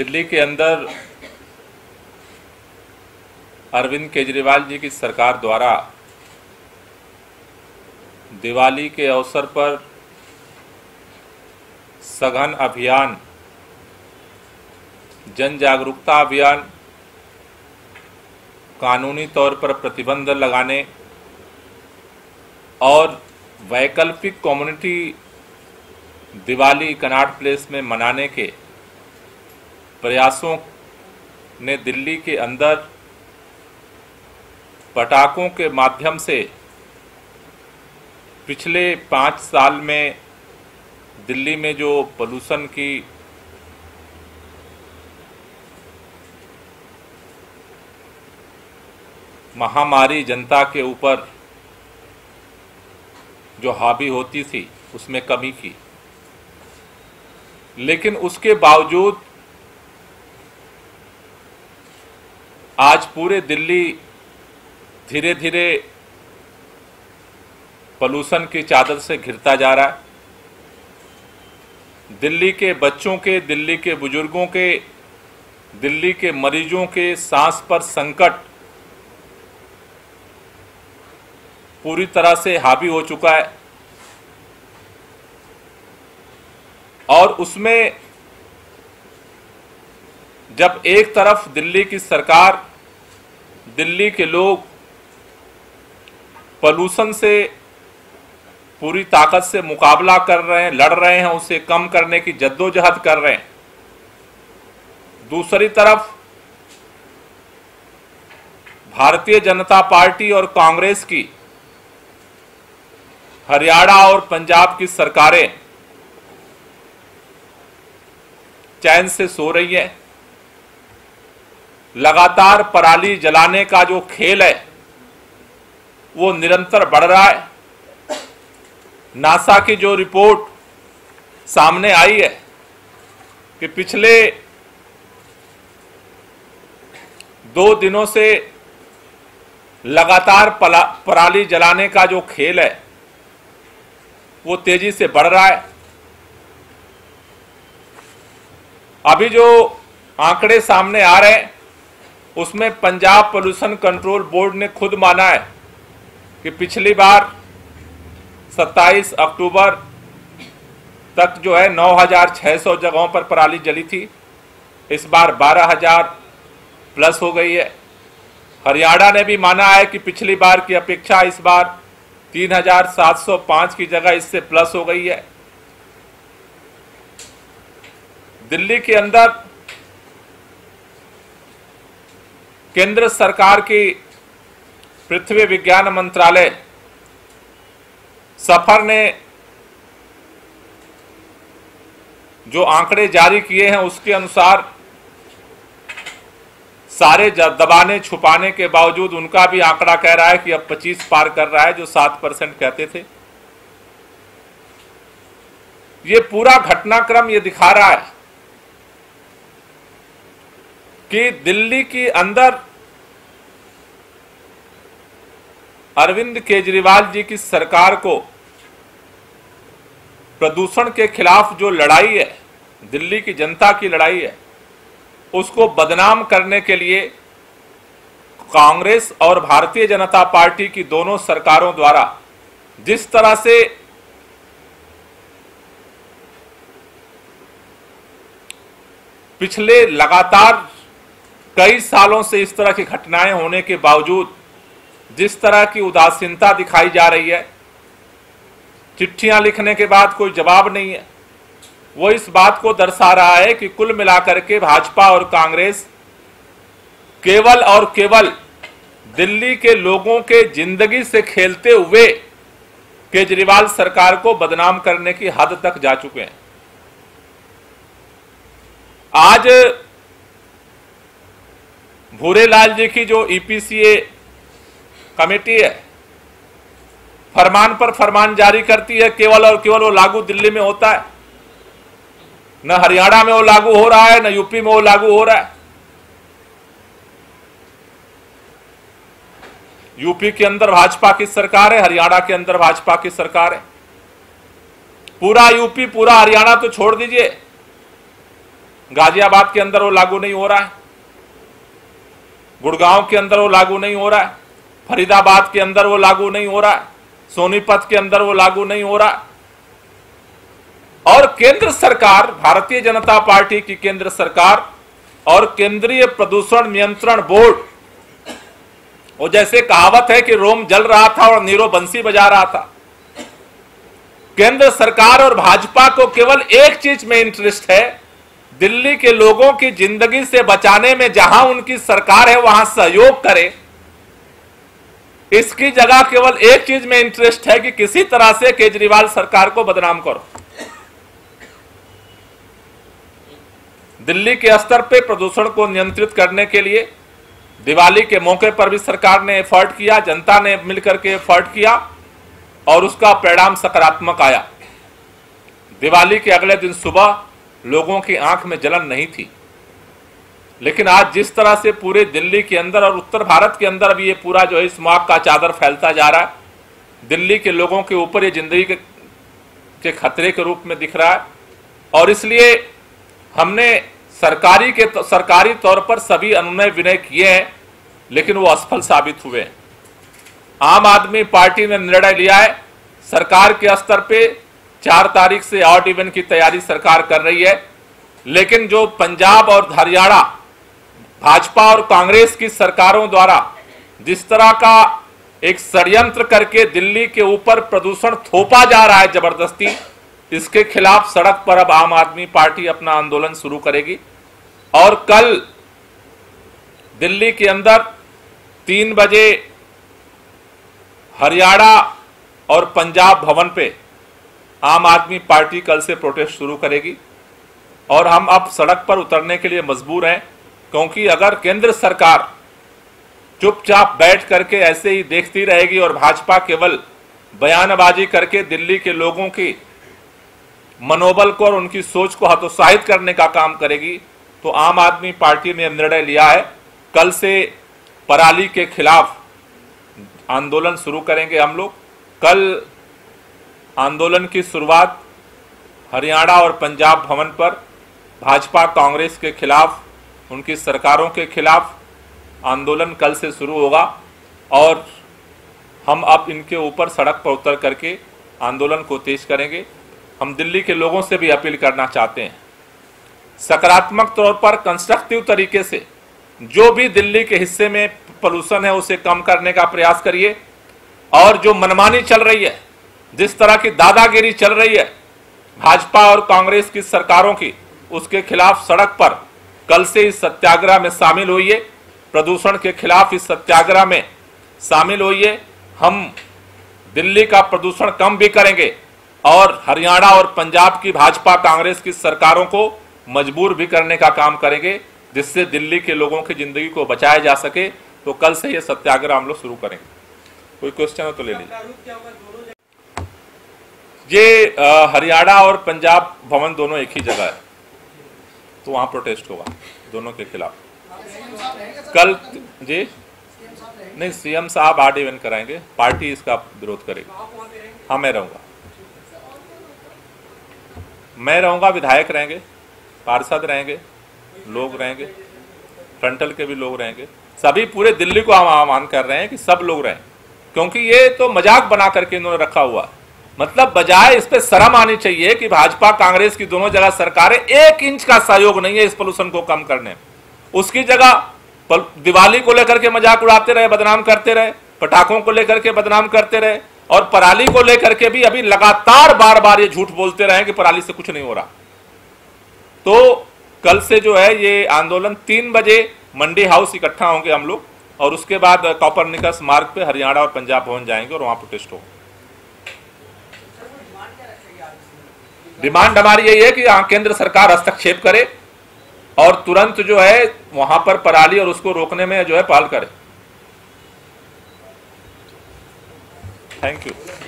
दिल्ली के अंदर अरविंद केजरीवाल जी की सरकार द्वारा दिवाली के अवसर पर सघन अभियान, जन जागरूकता अभियान, कानूनी तौर पर प्रतिबंध लगाने और वैकल्पिक कम्युनिटी दिवाली कनॉट प्लेस में मनाने के प्रयासों ने दिल्ली के अंदर पटाखों के माध्यम से पिछले 5 साल में दिल्ली में जो पोल्यूशन की महामारी जनता के ऊपर जो हावी होती थी उसमें कमी की, लेकिन उसके बावजूद आज पूरे दिल्ली धीरे धीरे पॉल्यूशन की चादर से घिरता जा रहा है। दिल्ली के बच्चों के, दिल्ली के बुजुर्गों के, दिल्ली के मरीजों के सांस पर संकट पूरी तरह से हावी हो चुका है और उसमें जब एक तरफ दिल्ली की सरकार, दिल्ली के लोग पॉल्यूशन से पूरी ताकत से मुकाबला कर रहे हैं, लड़ रहे हैं, उसे कम करने की जद्दोजहद कर रहे हैं, दूसरी तरफ भारतीय जनता पार्टी और कांग्रेस की, हरियाणा और पंजाब की सरकारें चैन से सो रही है। लगातार पराली जलाने का जो खेल है वो निरंतर बढ़ रहा है। नासा की जो रिपोर्ट सामने आई है कि पिछले 2 दिनों से लगातार पराली जलाने का जो खेल है वो तेजी से बढ़ रहा है। अभी जो आंकड़े सामने आ रहे हैं उसमें पंजाब पॉल्यूशन कंट्रोल बोर्ड ने खुद माना है कि पिछली बार 27 अक्टूबर तक जो है 9,600 जगहों पर पराली जली थी, इस बार 12,000 प्लस हो गई है। हरियाणा ने भी माना है कि पिछली बार की अपेक्षा इस बार 3,705 की जगह इससे प्लस हो गई है। दिल्ली के अंदर केंद्र सरकार की पृथ्वी विज्ञान मंत्रालय सफर ने जो आंकड़े जारी किए हैं उसके अनुसार सारे दबाने छुपाने के बावजूद उनका भी आंकड़ा कह रहा है कि अब 25 पार कर रहा है, जो 7% कहते थे। ये पूरा घटनाक्रम ये दिखा रहा है कि दिल्ली के अंदर अरविंद केजरीवाल जी की सरकार को प्रदूषण के खिलाफ जो लड़ाई है, दिल्ली की जनता की लड़ाई है, उसको बदनाम करने के लिए कांग्रेस और भारतीय जनता पार्टी की दोनों सरकारों द्वारा जिस तरह से पिछले लगातार कई सालों से इस तरह की घटनाएं होने के बावजूद जिस तरह की उदासीनता दिखाई जा रही है, चिट्ठियां लिखने के बाद कोई जवाब नहीं है, वो इस बात को दर्शा रहा है कि कुल मिलाकर के भाजपा और कांग्रेस केवल और केवल दिल्ली के लोगों के जिंदगी से खेलते हुए केजरीवाल सरकार को बदनाम करने की हद तक जा चुके हैं। आज भूरेलाल जी की जो ईपीसीए कमेटी है फरमान पर फरमान जारी करती है, केवल और केवल वो लागू दिल्ली में होता है, न हरियाणा में वो लागू हो रहा है, न यूपी में वो लागू हो रहा है। यूपी के अंदर भाजपा की सरकार है, हरियाणा के अंदर भाजपा की सरकार है। पूरा यूपी, पूरा हरियाणा तो छोड़ दीजिए, गाजियाबाद के अंदर वो लागू नहीं हो रहा है, गुड़गांव के अंदर वो लागू नहीं हो रहा है, फरीदाबाद के अंदर वो लागू नहीं हो रहा है, सोनीपत के अंदर वो लागू नहीं हो रहा है। और केंद्र सरकार, भारतीय जनता पार्टी की केंद्र सरकार और केंद्रीय प्रदूषण नियंत्रण बोर्ड, वो जैसे कहावत है कि रोम जल रहा था और नीरो बंसी बजा रहा था। केंद्र सरकार और भाजपा को केवल एक चीज में इंटरेस्ट है, दिल्ली के लोगों की जिंदगी से बचाने में जहां उनकी सरकार है वहां सहयोग करे। इसकी जगह केवल एक चीज में इंटरेस्ट है कि किसी तरह से केजरीवाल सरकार को बदनाम करो। दिल्ली के स्तर पर प्रदूषण को नियंत्रित करने के लिए दिवाली के मौके पर भी सरकार ने एफर्ट किया, जनता ने मिलकर के एफर्ट किया और उसका परिणाम सकारात्मक आया। दिवाली के अगले दिन सुबह लोगों की आंख में जलन नहीं थी, लेकिन आज जिस तरह से पूरे दिल्ली के अंदर और उत्तर भारत के अंदर भी ये पूरा जो है स्मॉग का चादर फैलता जा रहा है, दिल्ली के लोगों के ऊपर ये जिंदगी के खतरे के रूप में दिख रहा है। और इसलिए हमने सरकारी तौर पर सभी अनुनय विनय किए हैं, लेकिन वो असफल साबित हुए हैं। आम आदमी पार्टी ने निर्णय लिया है, सरकार के स्तर पे 4 तारीख से ऑड इवन की तैयारी सरकार कर रही है, लेकिन जो पंजाब और हरियाणा भाजपा और कांग्रेस की सरकारों द्वारा जिस तरह का एक षड्यंत्र करके दिल्ली के ऊपर प्रदूषण थोपा जा रहा है जबरदस्ती, इसके खिलाफ सड़क पर अब आम आदमी पार्टी अपना आंदोलन शुरू करेगी। और कल दिल्ली के अंदर 3 बजे हरियाणा और पंजाब भवन पे आम आदमी पार्टी कल से प्रोटेस्ट शुरू करेगी। और हम अब सड़क पर उतरने के लिए मजबूर हैं, क्योंकि अगर केंद्र सरकार चुपचाप बैठ करके ऐसे ही देखती रहेगी और भाजपा केवल बयानबाजी करके दिल्ली के लोगों की मनोबल को और उनकी सोच को हतोत्साहित करने का काम करेगी, तो आम आदमी पार्टी ने निर्णय लिया है, कल से पराली के खिलाफ आंदोलन शुरू करेंगे हम लोग। कल आंदोलन की शुरुआत हरियाणा और पंजाब भवन पर भाजपा कांग्रेस के खिलाफ, उनकी सरकारों के खिलाफ आंदोलन कल से शुरू होगा और हम अब इनके ऊपर सड़क पर उतर करके आंदोलन को तेज करेंगे। हम दिल्ली के लोगों से भी अपील करना चाहते हैं, सकारात्मक तौर पर कंस्ट्रक्टिव तरीके से जो भी दिल्ली के हिस्से में पोल्यूशन है उसे कम करने का प्रयास करिए। और जो मनमानी चल रही है, जिस तरह की दादागिरी चल रही है भाजपा और कांग्रेस की सरकारों की, उसके खिलाफ सड़क पर कल से इस सत्याग्रह में शामिल होइए। प्रदूषण के खिलाफ इस सत्याग्रह में शामिल होइए। हम दिल्ली का प्रदूषण कम भी करेंगे और हरियाणा और पंजाब की भाजपा कांग्रेस की सरकारों को मजबूर भी करने का काम करेंगे, जिससे दिल्ली के लोगों की जिंदगी को बचाया जा सके। तो कल से ये सत्याग्रह हम लोग शुरू करेंगे। कोई क्वेश्चन हो तो ले लीजिए। ये हरियाणा और पंजाब भवन दोनों एक ही जगह है, तो वहाँ प्रोटेस्ट होगा दोनों के खिलाफ। कल जी नहीं, सीएम साहब ऑड इवन कराएंगे, पार्टी इसका विरोध करेगी। हाँ, मैं रहूँगा, विधायक रहेंगे, पार्षद रहेंगे, लोग रहेंगे, फ्रंटल के भी लोग रहेंगे, सभी पूरे दिल्ली को हम आह्वान कर रहे हैं कि सब लोग रहें, क्योंकि ये तो मजाक बना करके इन्होंने रखा हुआ। मतलब बजाय इस पे शर्म आनी चाहिए कि भाजपा कांग्रेस की दोनों जगह सरकारें 1 इंच का सहयोग नहीं है इस पोल्यूशन को कम करने। उसकी जगह दिवाली को लेकर के मजाक उड़ाते रहे, बदनाम करते रहे, पटाखों को लेकर के बदनाम करते रहे, और पराली को लेकर के भी अभी लगातार बार बार ये झूठ बोलते रहे कि पराली से कुछ नहीं हो रहा। तो कल से जो है ये आंदोलन 3 बजे मंडी हाउस इकट्ठा होंगे हम लोग, और उसके बाद कॉपरनिकस मार्ग पे हरियाणा और पंजाब भवन जाएंगे और वहाँ प्रोटेस्ट होगा। डिमांड हमारी यही है कि केंद्र सरकार हस्तक्षेप करे और तुरंत जो है वहां पर पराली और उसको रोकने में जो है पहल करे। Thank you.